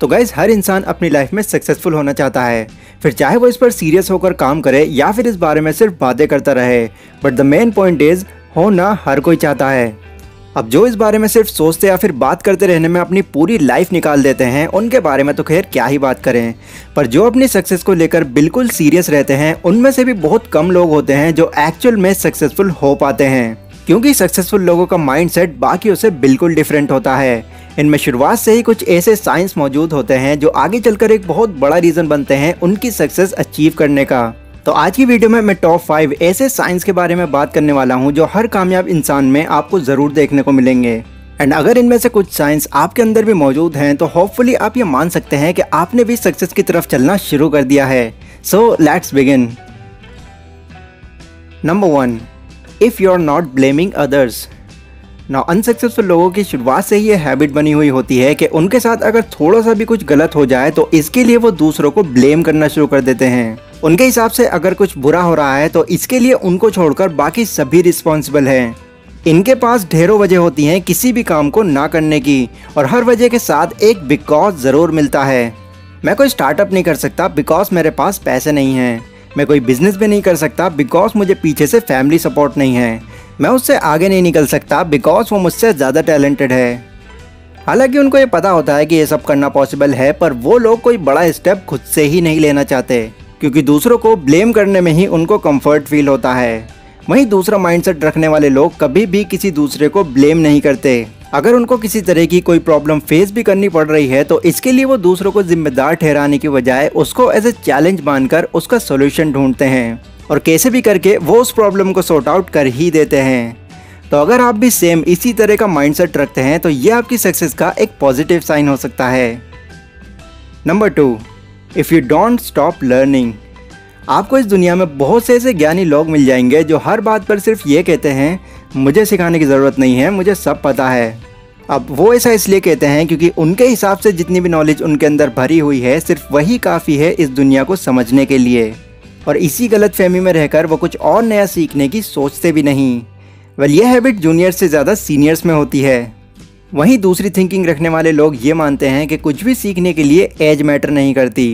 तो गाइज हर इंसान अपनी लाइफ में सक्सेसफुल होना चाहता है, फिर चाहे वो इस पर सीरियस होकर काम करे या फिर इस बारे में सिर्फ बातें करता रहे, but the main point is होना हर कोई चाहता है। अब जो इस बारे में सिर्फ सोचते या फिर बात करते रहने में अपनी पूरी लाइफ निकाल देते हैं, उनके बारे में तो खैर क्या ही बात करें, पर जो अपनी सक्सेस को लेकर बिल्कुल सीरियस रहते हैं उनमें से भी बहुत कम लोग होते हैं जो एक्चुअल में सक्सेसफुल हो पाते हैं, क्योंकि सक्सेसफुल लोगों का माइंडसेट बाकियों से बिल्कुल डिफरेंट होता है। इनमें शुरुआत से ही कुछ ऐसे साइंस मौजूद होते हैं जो आगे चलकर एक बहुत बड़ा रीज़न बनते हैं उनकी सक्सेस अचीव करने का। तो आज की वीडियो में मैं टॉप 5 ऐसे साइंस के बारे में बात करने वाला हूं जो हर कामयाब इंसान में आपको ज़रूर देखने को मिलेंगे। एंड अगर इनमें से कुछ साइंस आपके अंदर भी मौजूद हैं तो होपफुली आप ये मान सकते हैं कि आपने भी सक्सेस की तरफ चलना शुरू कर दिया है। So let's begin. Number 1, if you are not blaming others. ना अनसक्सेसफुल लोगों की शुरुआत से ही ये हैबिट बनी हुई होती है कि उनके साथ अगर थोड़ा सा भी कुछ गलत हो जाए तो इसके लिए वो दूसरों को ब्लेम करना शुरू कर देते हैं। उनके हिसाब से अगर कुछ बुरा हो रहा है तो इसके लिए उनको छोड़कर बाकी सभी रिस्पॉन्सिबल हैं। इनके पास ढेरों वजह होती हैं किसी भी काम को ना करने की, और हर वजह के साथ एक बिकॉज ज़रूर मिलता है। मैं कोई स्टार्टअप नहीं कर सकता बिकॉज मेरे पास पैसे नहीं हैं, मैं कोई बिजनेस भी नहीं कर सकता बिकॉज मुझे पीछे से फैमिली सपोर्ट नहीं है, मैं उससे आगे नहीं निकल सकता बिकॉज वो मुझसे ज़्यादा टैलेंटेड है। हालांकि उनको ये पता होता है कि ये सब करना पॉसिबल है, पर वो लोग कोई बड़ा स्टेप खुद से ही नहीं लेना चाहते क्योंकि दूसरों को ब्लेम करने में ही उनको कंफर्ट फील होता है। वहीं दूसरा माइंडसेट रखने वाले लोग कभी भी किसी दूसरे को ब्लेम नहीं करते। अगर उनको किसी तरह की कोई प्रॉब्लम फेस भी करनी पड़ रही है तो इसके लिए वो दूसरों को जिम्मेदार ठहराने की बजाय उसको एज ए चैलेंज मानकर उसका सोल्यूशन ढूंढते हैं, और कैसे भी करके वो उस प्रॉब्लम को सॉर्ट आउट कर ही देते हैं। तो अगर आप भी सेम इसी तरह का माइंडसेट रखते हैं तो ये आपकी सक्सेस का एक पॉजिटिव साइन हो सकता है। Number 2, if you don't stop learning. आपको इस दुनिया में बहुत से ऐसे ज्ञानी लोग मिल जाएंगे जो हर बात पर सिर्फ ये कहते हैं मुझे सिखाने की ज़रूरत नहीं है, मुझे सब पता है। अब वो ऐसा इसलिए कहते हैं क्योंकि उनके हिसाब से जितनी भी नॉलेज उनके अंदर भरी हुई है सिर्फ वही काफ़ी है इस दुनिया को समझने के लिए, और इसी गलतफहमी में रहकर वो कुछ और नया सीखने की सोचते भी नहीं। वेल, यह हैबिट जूनियर्स से ज़्यादा सीनियर्स में होती है। वहीं दूसरी थिंकिंग रखने वाले लोग ये मानते हैं कि कुछ भी सीखने के लिए एज मैटर नहीं करती।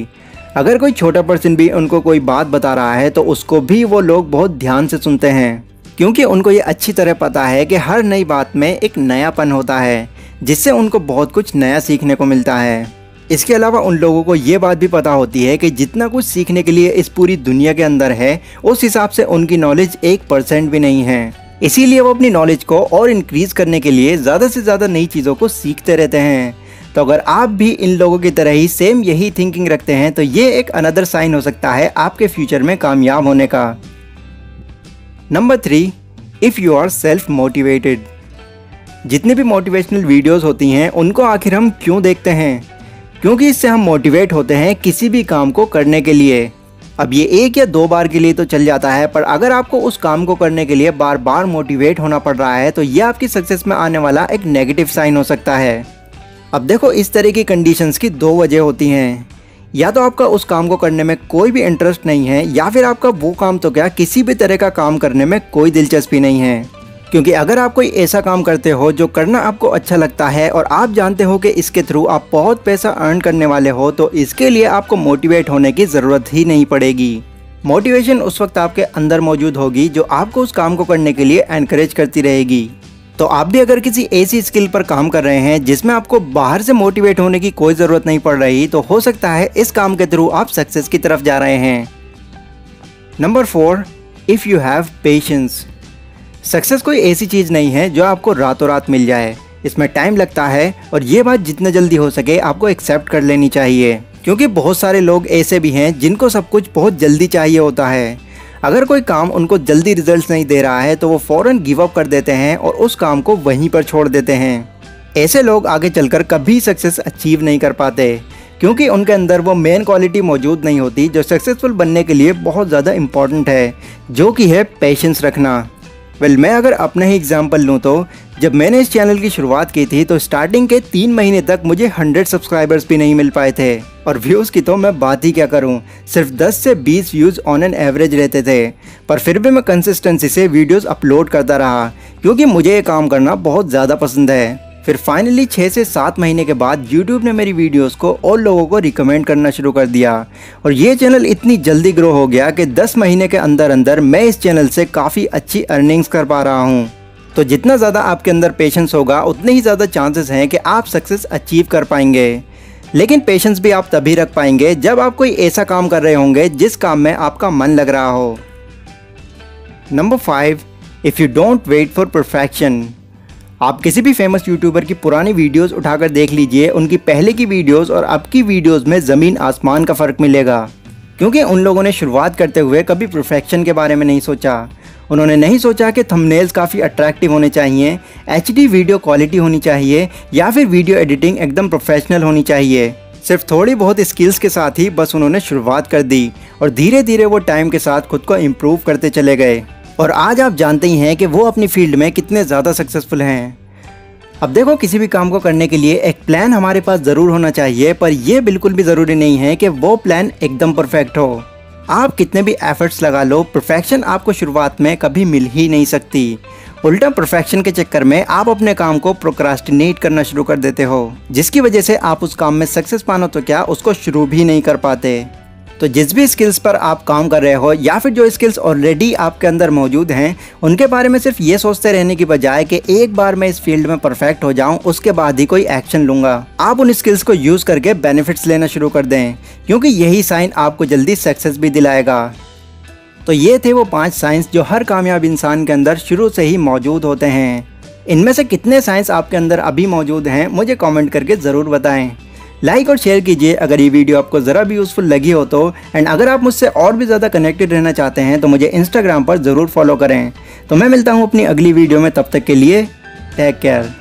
अगर कोई छोटा पर्सन भी उनको कोई बात बता रहा है तो उसको भी वो लोग बहुत ध्यान से सुनते हैं, क्योंकि उनको ये अच्छी तरह पता है कि हर नई बात में एक नयापन होता है जिससे उनको बहुत कुछ नया सीखने को मिलता है। इसके अलावा उन लोगों को ये बात भी पता होती है कि जितना कुछ सीखने के लिए इस पूरी दुनिया के अंदर है उस हिसाब से उनकी नॉलेज 1% भी नहीं है, इसीलिए वो अपनी नॉलेज को और इंक्रीज़ करने के लिए ज़्यादा से ज़्यादा नई चीज़ों को सीखते रहते हैं। तो अगर आप भी इन लोगों की तरह ही सेम यही थिंकिंग रखते हैं तो ये एक अनदर साइन हो सकता है आपके फ्यूचर में कामयाब होने का। Number 3, if you are self motivated. जितनी भी मोटिवेशनल वीडियोज़ होती हैं उनको आखिर हम क्यों देखते हैं? क्योंकि इससे हम मोटिवेट होते हैं किसी भी काम को करने के लिए। अब ये 1 या 2 बार के लिए तो चल जाता है, पर अगर आपको उस काम को करने के लिए बार बार मोटिवेट होना पड़ रहा है तो ये आपकी सक्सेस में आने वाला एक नेगेटिव साइन हो सकता है। अब देखो, इस तरह की कंडीशंस की 2 वजह होती हैं। या तो आपका उस काम को करने में कोई भी इंटरेस्ट नहीं है, या फिर आपका वो काम तो क्या किसी भी तरह का काम करने में कोई दिलचस्पी नहीं है। क्योंकि अगर आप कोई ऐसा काम करते हो जो करना आपको अच्छा लगता है और आप जानते हो कि इसके थ्रू आप बहुत पैसा अर्न करने वाले हो तो इसके लिए आपको मोटिवेट होने की ज़रूरत ही नहीं पड़ेगी। मोटिवेशन उस वक्त आपके अंदर मौजूद होगी जो आपको उस काम को करने के लिए एनकरेज करती रहेगी। तो आप भी अगर किसी ऐसी स्किल पर काम कर रहे हैं जिसमें आपको बाहर से मोटिवेट होने की कोई ज़रूरत नहीं पड़ रही तो हो सकता है इस काम के थ्रू आप सक्सेस की तरफ जा रहे हैं। Number 4, if you have patience. Success कोई ऐसी चीज़ नहीं है जो आपको रातों रात मिल जाए, इसमें टाइम लगता है, और ये बात जितना जल्दी हो सके आपको एक्सेप्ट कर लेनी चाहिए, क्योंकि बहुत सारे लोग ऐसे भी हैं जिनको सब कुछ बहुत जल्दी चाहिए होता है। अगर कोई काम उनको जल्दी रिजल्ट्स नहीं दे रहा है तो वो फ़ौरन गिव अप कर देते हैं और उस काम को वहीं पर छोड़ देते हैं। ऐसे लोग आगे चलकर कभी सक्सेस अचीव नहीं कर पाते, क्योंकि उनके अंदर वो मेन क्वालिटी मौजूद नहीं होती जो सक्सेसफुल बनने के लिए बहुत ज़्यादा इम्पॉर्टेंट है, जो कि है पेशेंस रखना। वेल, मैं अगर अपना ही एग्जाम्पल लूँ तो जब मैंने इस चैनल की शुरुआत की थी तो स्टार्टिंग के 3 महीने तक मुझे 100 सब्सक्राइबर्स भी नहीं मिल पाए थे, और व्यूज़ की तो मैं बात ही क्या करूँ, सिर्फ 10 से 20 व्यूज़ ऑन एन एवरेज रहते थे। पर फिर भी मैं कंसिस्टेंसी से वीडियोस अपलोड करता रहा क्योंकि मुझे ये काम करना बहुत ज़्यादा पसंद है। फिर फाइनली 6 से 7 महीने के बाद YouTube ने मेरी वीडियोस को और लोगों को रिकमेंड करना शुरू कर दिया और ये चैनल इतनी जल्दी ग्रो हो गया कि 10 महीने के अंदर अंदर मैं इस चैनल से काफ़ी अच्छी अर्निंग्स कर पा रहा हूँ। तो जितना ज़्यादा आपके अंदर पेशेंस होगा उतने ही ज़्यादा चांसेस हैं कि आप सक्सेस अचीव कर पाएंगे, लेकिन पेशेंस भी आप तभी रख पाएंगे जब आप कोई ऐसा काम कर रहे होंगे जिस काम में आपका मन लग रहा हो। Number 5, if you don't wait for perfection. आप किसी भी फेमस यूट्यूबर की पुरानी वीडियोस उठाकर देख लीजिए, उनकी पहले की वीडियोस और अब की वीडियोस में ज़मीन आसमान का फ़र्क मिलेगा, क्योंकि उन लोगों ने शुरुआत करते हुए कभी परफेक्शन के बारे में नहीं सोचा। उन्होंने नहीं सोचा कि थंबनेल्स काफ़ी अट्रैक्टिव होने चाहिए, HD वीडियो क्वालिटी होनी चाहिए या फिर वीडियो एडिटिंग एकदम प्रोफेशनल होनी चाहिए। सिर्फ थोड़ी बहुत स्किल्स के साथ ही बस उन्होंने शुरुआत कर दी और धीरे धीरे वो टाइम के साथ खुद को इम्प्रूव करते चले गए और आज आप जानते ही हैं कि वो अपनी फील्ड में कितने ज़्यादा सक्सेसफुल हैं। अब देखो, किसी भी काम को करने के लिए एक प्लान हमारे पास ज़रूर होना चाहिए, पर यह बिल्कुल भी ज़रूरी नहीं है कि वो प्लान एकदम परफेक्ट हो। आप कितने भी एफर्ट्स लगा लो, परफेक्शन आपको शुरुआत में कभी मिल ही नहीं सकती। उल्टा परफेक्शन के चक्कर में आप अपने काम को प्रोक्रास्टिनेट करना शुरू कर देते हो, जिसकी वजह से आप उस काम में सक्सेस पाना तो क्या, उसको शुरू भी नहीं कर पाते। तो जिस भी स्किल्स पर आप काम कर रहे हो या फिर जो स्किल्स ऑलरेडी आपके अंदर मौजूद हैं, उनके बारे में सिर्फ ये सोचते रहने की बजाय कि एक बार मैं इस फील्ड में परफेक्ट हो जाऊं उसके बाद ही कोई एक्शन लूँगा, आप उन स्किल्स को यूज़ करके बेनिफिट्स लेना शुरू कर दें, क्योंकि यही साइन आपको जल्दी सक्सेस भी दिलाएगा। तो ये थे वो 5 साइंस जो हर कामयाब इंसान के अंदर शुरू से ही मौजूद होते हैं। इनमें से कितने साइंस आपके अंदर अभी मौजूद हैं, मुझे कॉमेंट करके ज़रूर बताएँ। लाइक और शेयर कीजिए अगर ये वीडियो आपको ज़रा भी यूज़फुल लगी हो तो। एंड अगर आप मुझसे और भी ज़्यादा कनेक्टेड रहना चाहते हैं तो मुझे इंस्टाग्राम पर ज़रूर फॉलो करें। तो मैं मिलता हूँ अपनी अगली वीडियो में, तब तक के लिए टेक केयर।